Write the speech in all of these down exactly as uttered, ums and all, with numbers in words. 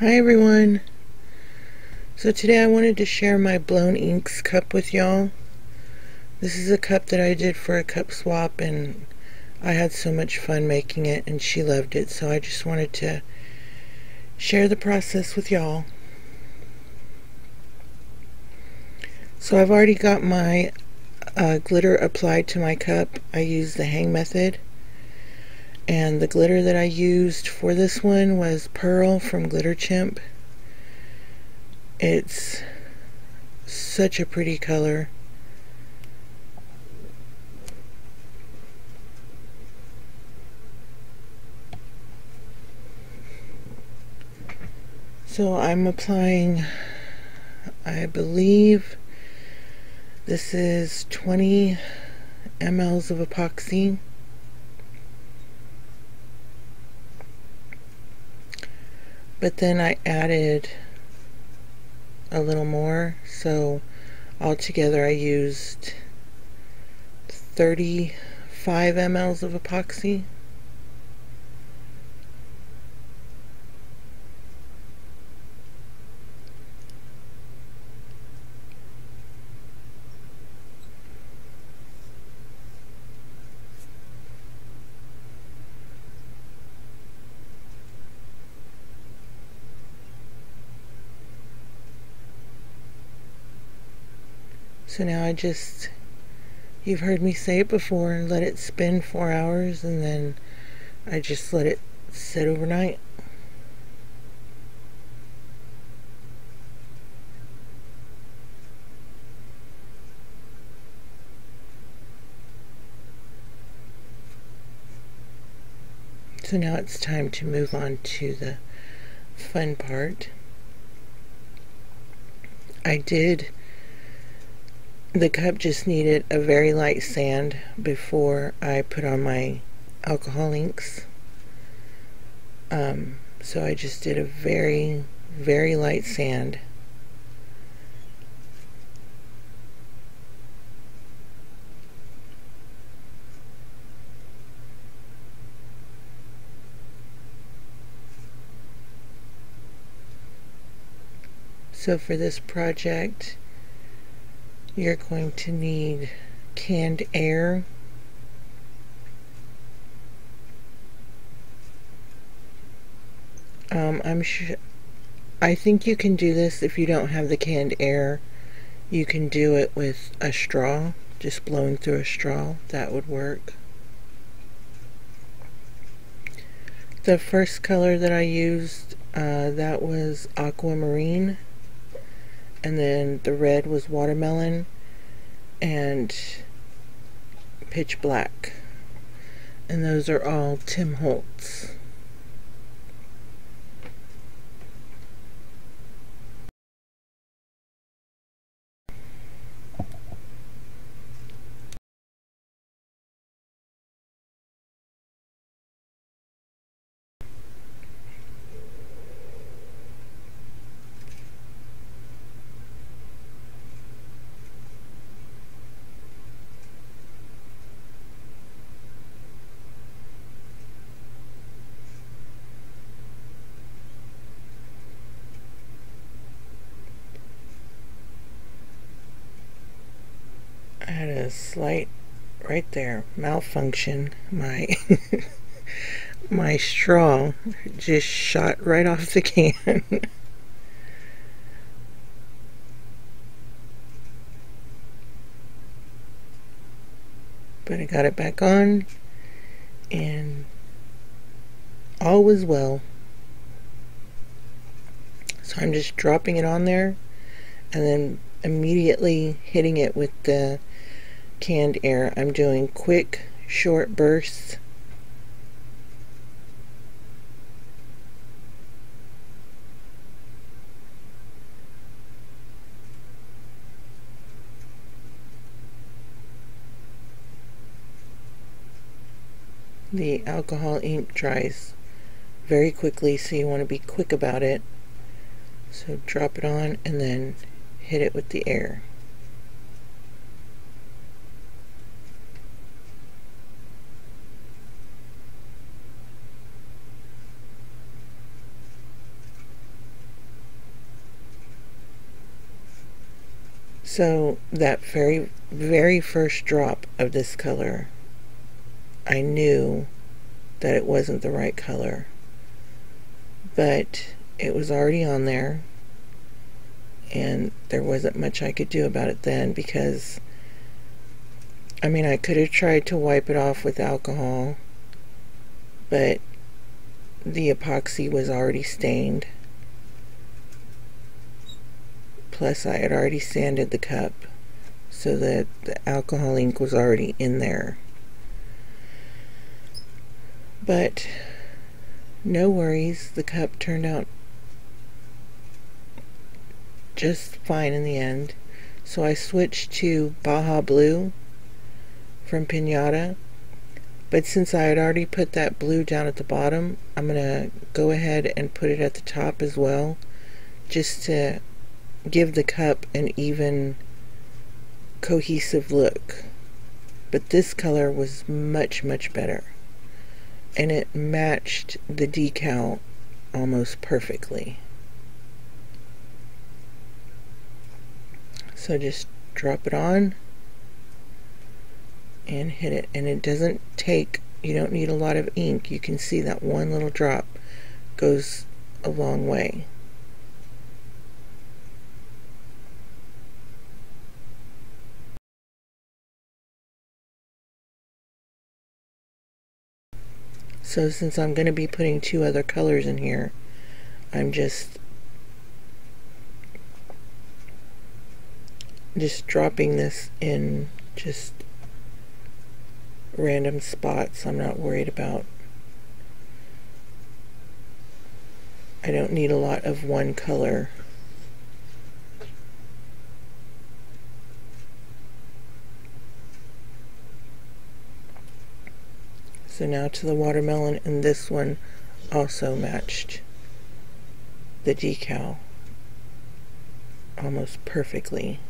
Hi everyone. So today I wanted to share my blown inks cup with y'all. This is a cup that I did for a cup swap and I had so much fun making it and she loved it, so I just wanted to share the process with y'all. So I've already got my uh, glitter applied to my cup. I used the hang method. And the glitter that I used for this one was Pearl from Glitter Chimp. It's such a pretty color. So I'm applying, I believe this is twenty milliliters of epoxy. But then I added a little more, so altogether I used thirty-five milliliters of epoxy. So now I just, you've heard me say it before, let it spin four hours and then I just let it sit overnight. So now it's time to move on to the fun part. I did The cup just needed a very light sand before I put on my alcohol inks. Um, so I just did a very, very light sand. So for this project, you're going to need canned air, um, I'm sure I think you can do this. If you don't have the canned air, you can do it with a straw, just blowing through a straw, that would work. The first color that I used, uh, that was Aquamarine. And then the red was Watermelon and Pitch Black. And those are all Tim Holtz. A slight right there malfunction. My my straw just shot right off the can. But I got it back on and all was well. So I'm just dropping it on there and then immediately hitting it with the canned air. I'm doing quick, short bursts. The alcohol ink dries very quickly, so you want to be quick about it. So drop it on and then hit it with the air. So that very, very first drop of this color, I knew that it wasn't the right color, but it was already on there and there wasn't much I could do about it then, because I mean, I could have tried to wipe it off with alcohol, but the epoxy was already stained, plus I had already sanded the cup so that the alcohol ink was already in there. But no worries, the cup turned out just fine in the end. So I switched to Baja Blue from Piñata, but since I had already put that blue down at the bottom, I'm gonna go ahead and put it at the top as well, just to give the cup an even cohesive look. But this color was much, much better, and it matched the decal almost perfectly. So just drop it on and hit it, and it doesn't take, you don't need a lot of ink. You can see that one little drop goes a long way. So since I'm going to be putting two other colors in here, I'm just just dropping this in just random spots. I'm not worried about, I don't need a lot of one color. So now to the watermelon, and this one also matched the decal almost perfectly.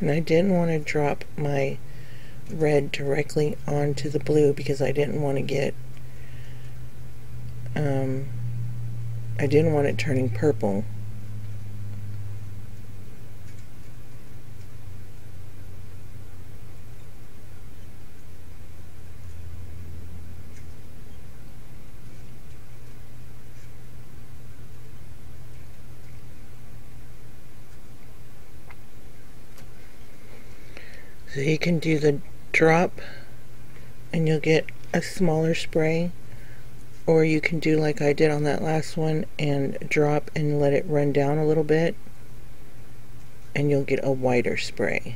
And I didn't want to drop my red directly onto the blue, because I didn't want to get um, I didn't want it turning purple. So you can do the drop and you'll get a smaller spray, or you can do like I did on that last one and drop and let it run down a little bit and you'll get a wider spray.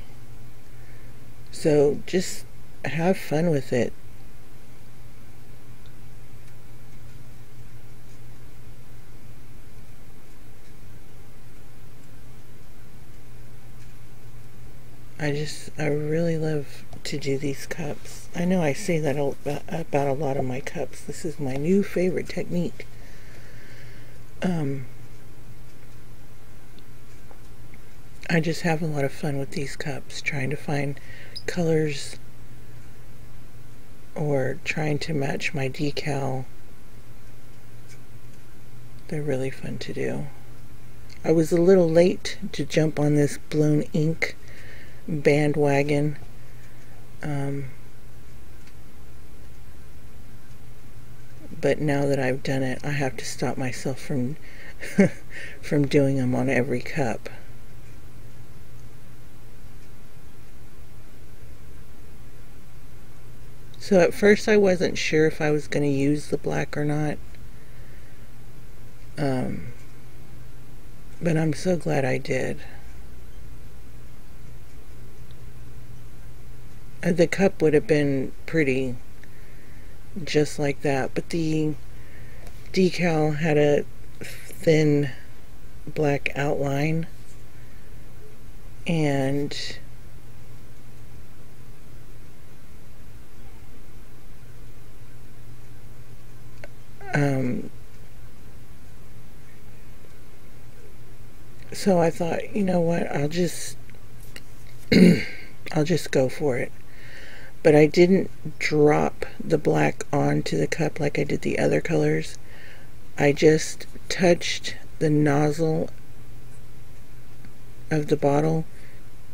So just have fun with it. I just, I really love to do these cups. I know I say that about a lot of my cups. This is my new favorite technique. Um, I just have a lot of fun with these cups, trying to find colors or trying to match my decal. They're really fun to do. I was a little late to jump on this blown ink bandwagon. Um, but now that I've done it, I have to stop myself from from doing them on every cup. So at first I wasn't sure if I was going to use the black or not, um, but I'm so glad I did. The cup would have been pretty just like that, but the decal had a thin black outline, and um, So I thought, you know what, I'll just I'll just go for it. But I didn't drop the black onto the cup like I did the other colors. I just touched the nozzle of the bottle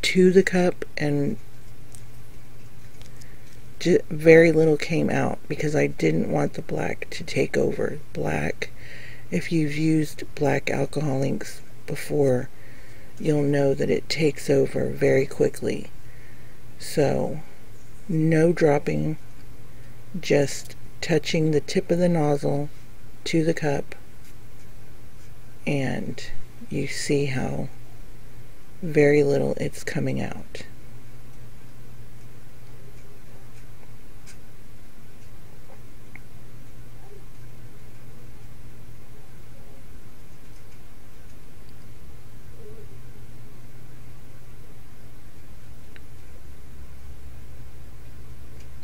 to the cup, and just very little came out because I didn't want the black to take over. Black, if you've used black alcohol inks before, you'll know that it takes over very quickly. So no dropping, just touching the tip of the nozzle to the cup, and you see how very little it's coming out.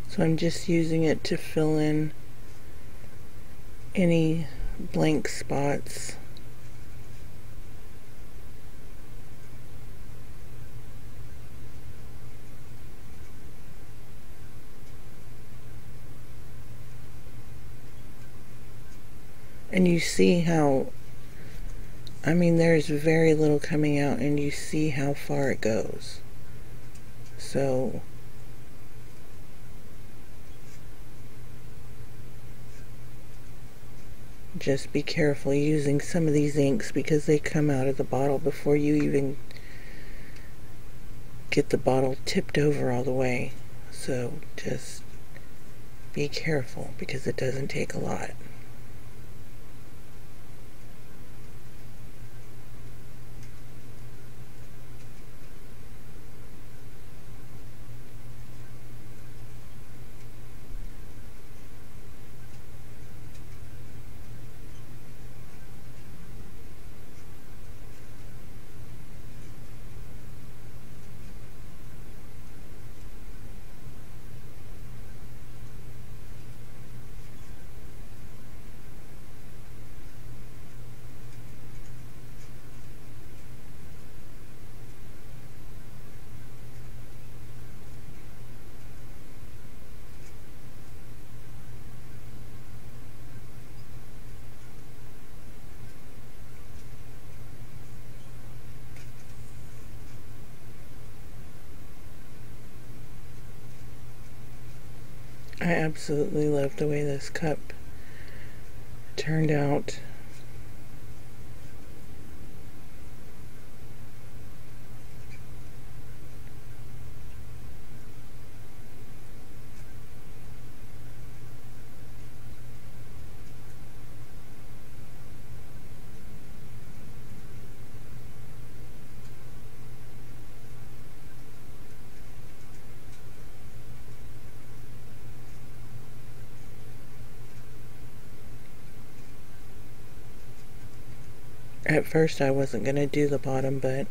So I'm just using it to fill in any blank spots. And you see how, I mean, there's very little coming out, and you see how far it goes. So just be careful using some of these inks because they come out of the bottle before you even get the bottle tipped over all the way. So just be careful because it doesn't take a lot. I absolutely love the way this cup turned out. At first I wasn't going to do the bottom, but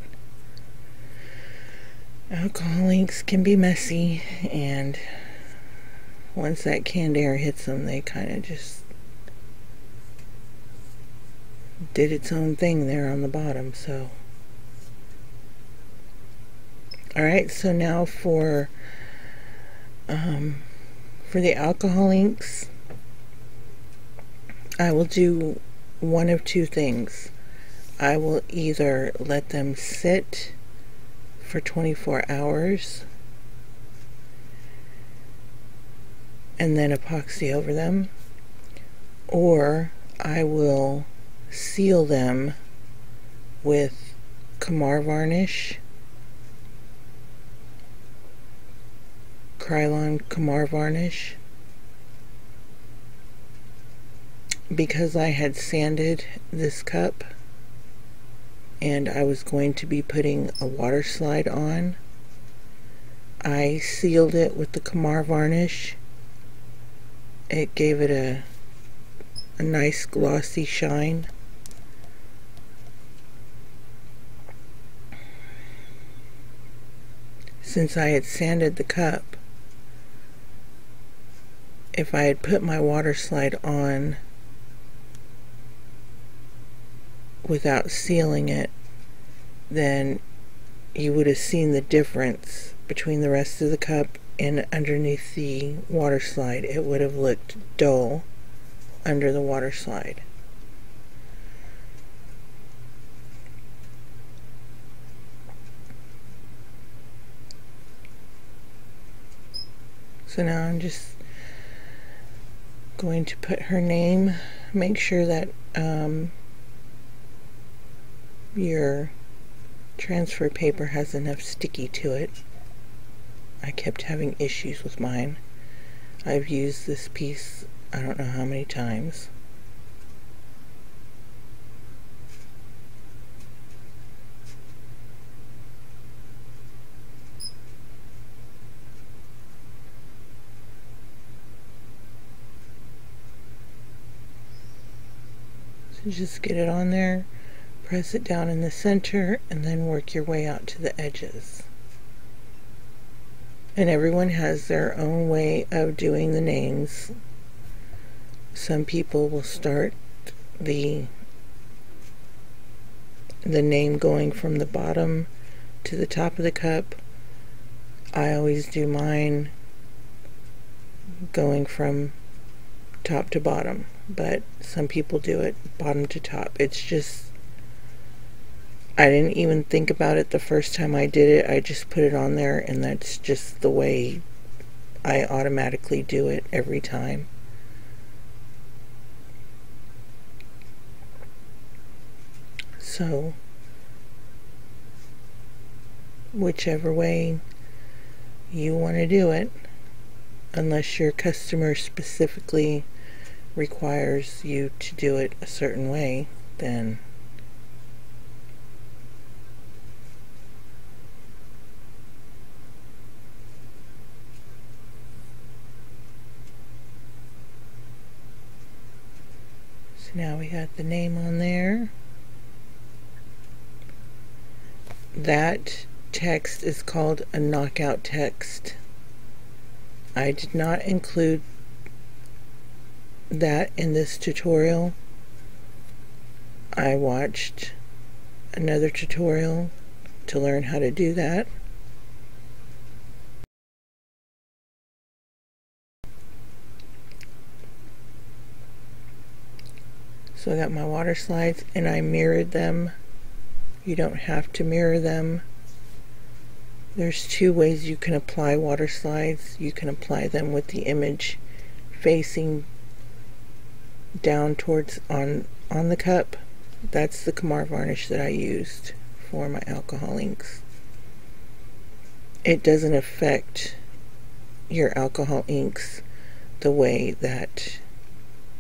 alcohol inks can be messy, and once that canned air hits them, they kind of just did its own thing there on the bottom. So alright, so now for um, for the alcohol inks, I will do one of two things. I will either let them sit for twenty-four hours and then epoxy over them, or I will seal them with Kamar varnish, Krylon Kamar varnish, because I had sanded this cup and I was going to be putting a water slide on. I sealed it with the Kamar varnish. It gave it a, a nice glossy shine. Since I had sanded the cup, if I had put my water slide on without sealing it, then you would have seen the difference between the rest of the cup and underneath the water slide. It would have looked dull under the water slide. So now I'm just going to put her name. Make sure that um, your transfer paper has enough sticky to it. I kept having issues with mine. I've used this piece I don't know how many times. Just get it on there, press it down in the center, and then work your way out to the edges. And everyone has their own way of doing the names. Some people will start the the name going from the bottom to the top of the cup. I always do mine going from top to bottom, but some people do it bottom to top. It's just, I didn't even think about it the first time I did it. I just put it on there, and that's just the way I automatically do it every time. So whichever way you want to do it, unless your customer specifically requires you to do it a certain way, then so now we got the name on there. That text is called a knockout text. I did not include that in this tutorial. I watched another tutorial to learn how to do that. So I got my water slides and I mirrored them. You don't have to mirror them. There's two ways you can apply water slides. You can apply them with the image facing down towards on on the cup. That's the Kamar varnish that I used for my alcohol inks. It doesn't affect your alcohol inks the way that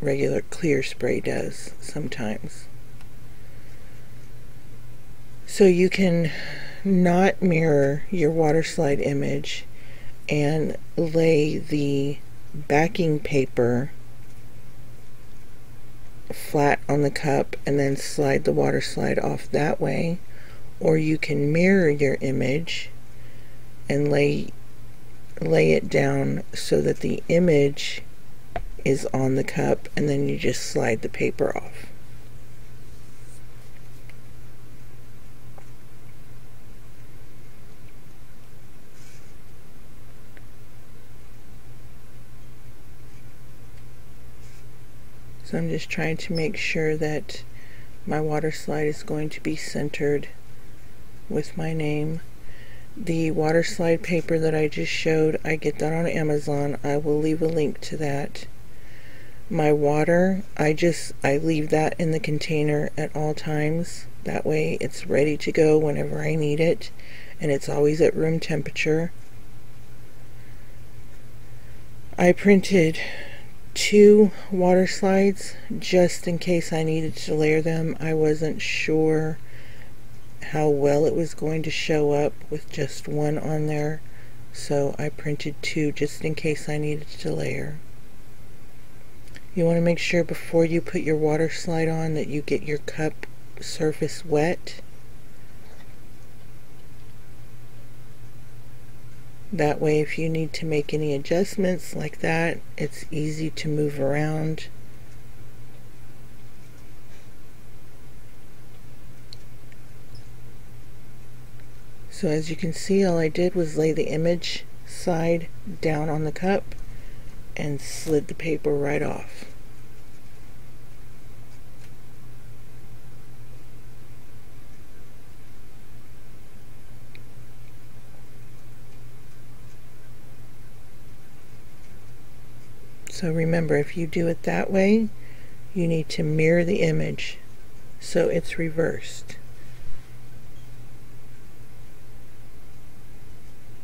regular clear spray does sometimes. So you can not mirror your water slide image and lay the backing paper flat on the cup and then slide the water slide off that way, or you can mirror your image and lay lay it down so that the image is on the cup and then you just slide the paper off. So I'm just trying to make sure that my water slide is going to be centered with my name. The water slide paper that I just showed, I get that on Amazon. I will leave a link to that. My water, I just, I leave that in the container at all times. That way it's ready to go whenever I need it, and it's always at room temperature. I printed two water slides just in case I needed to layer them. I wasn't sure how well it was going to show up with just one on there, so I printed two just in case I needed to layer. You want to make sure before you put your water slide on that you get your cup surface wet. That way if you need to make any adjustments like that, it's easy to move around. So as you can see, all I did was lay the image side down on the cup and slid the paper right off. So remember, if you do it that way, you need to mirror the image so it's reversed.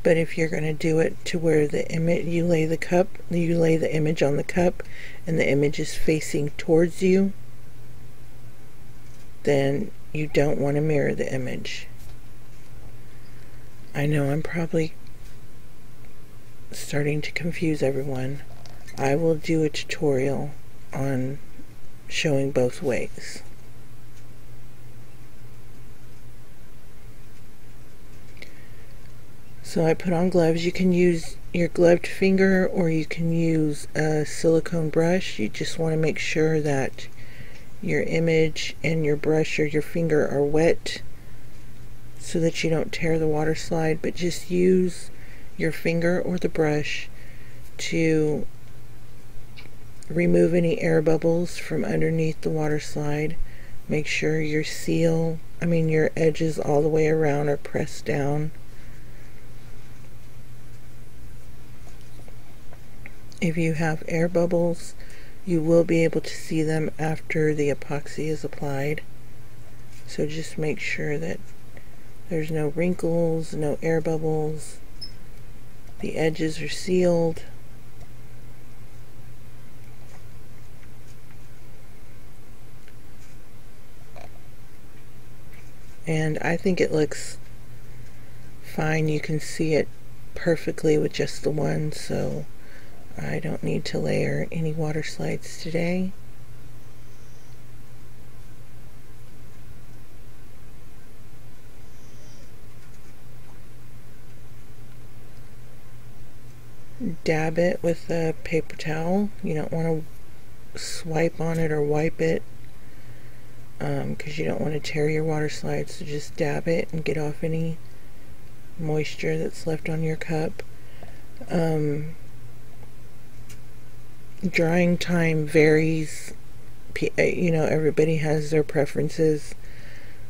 But if you're going to do it to where the image, you lay the cup, you lay the image on the cup and the image is facing towards you, then you don't want to mirror the image. I know I'm probably starting to confuse everyone. I will do a tutorial on showing both ways. So I put on gloves. You can use your gloved finger or you can use a silicone brush. You just want to make sure that your image and your brush or your finger are wet so that you don't tear the water slide, but just use your finger or the brush to remove any air bubbles from underneath the water slide. Make sure your seal, I mean your edges all the way around are pressed down. If you have air bubbles, you will be able to see them after the epoxy is applied. So just make sure that there's no wrinkles, no air bubbles, the edges are sealed. And I think it looks fine. You can see it perfectly with just the one, so I don't need to layer any water slides today. Dab it with a paper towel. You don't want to swipe on it or wipe it, because um, you don't want to tear your water slide, so just dab it and get off any moisture that's left on your cup. Um, drying time varies, you know, everybody has their preferences.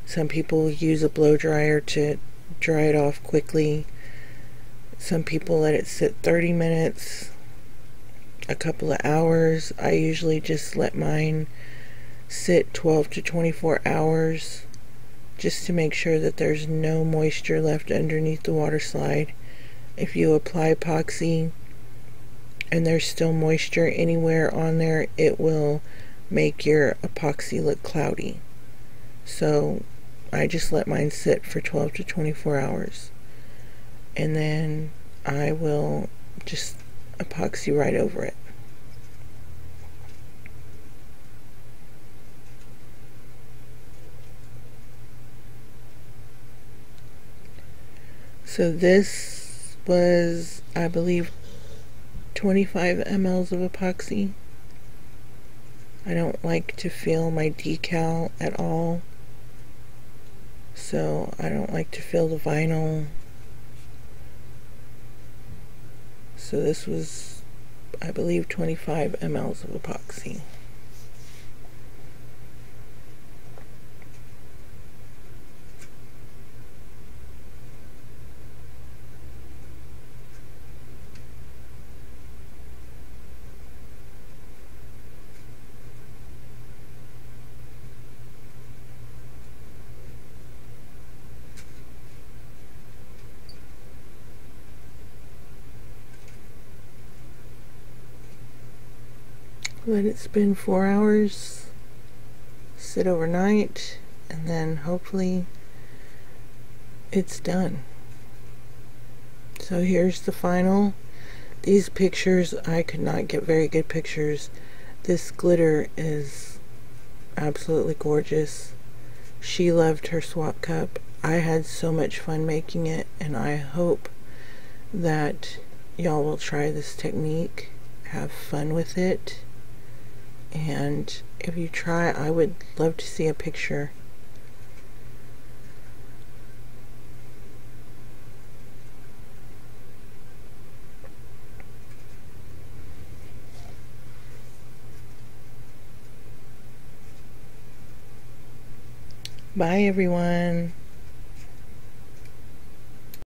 Some people use a blow dryer to dry it off quickly. Some people let it sit thirty minutes, a couple of hours. I usually just let mine sit twelve to twenty-four hours just to make sure that there's no moisture left underneath the water slide. If you apply epoxy and there's still moisture anywhere on there, it will make your epoxy look cloudy. So I just let mine sit for twelve to twenty-four hours and then I will just epoxy right over it. So this was, I believe, twenty-five milliliters of epoxy. I don't like to feel my decal at all. So I don't like to feel the vinyl. So this was, I believe, twenty-five milliliters of epoxy. Let it spin four hours, sit overnight, and then hopefully it's done. So here's the final. These pictures, I could not get very good pictures. This glitter is absolutely gorgeous. She loved her swap cup. I had so much fun making it, and I hope that y'all will try this technique. Have fun with it. And if you try, I would love to see a picture. Bye everyone.